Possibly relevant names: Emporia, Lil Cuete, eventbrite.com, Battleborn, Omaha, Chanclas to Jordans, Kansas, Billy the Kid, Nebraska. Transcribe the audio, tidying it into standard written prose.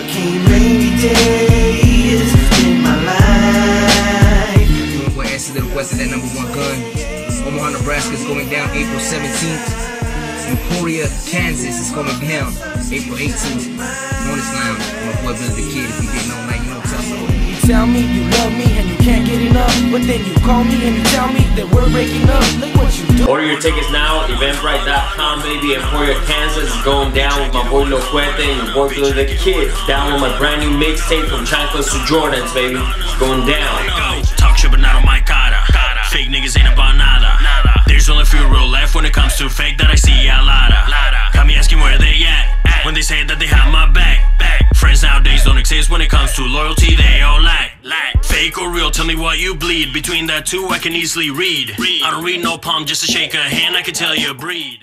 overcame rainy days in my life. Doing what answer the request of that #1 gun. Omaha, Nebraska is going down April 17th. Emporia, Kansas is coming down April 18th. Bonus lounge, my boy Billy the Kid. If you didn't know, now you know what I'm talking about. You tell me you love me and you can't get enough, but then you call me and you tell me that we're breaking up. Look what you do. Order your tickets now, eventbrite.com, baby. Emporia, Kansas is going down with my boy Lil Cuete and your boy Billy the Kid. Down with my brand new mixtape from Chanclas to Jordans, baby. It's going down. Talk shit, but not on my cara. Fake niggas ain't about nada. There's only few real left when it comes to fake that I see a lot of. Got me asking where they at when they say that they have my back. Friends nowadays don't exist when it comes to loyalty, they all lack. Fake or real, tell me what you bleed. Between that two I can easily read. I don't read no palm, just a shake a hand, I can tell you breed.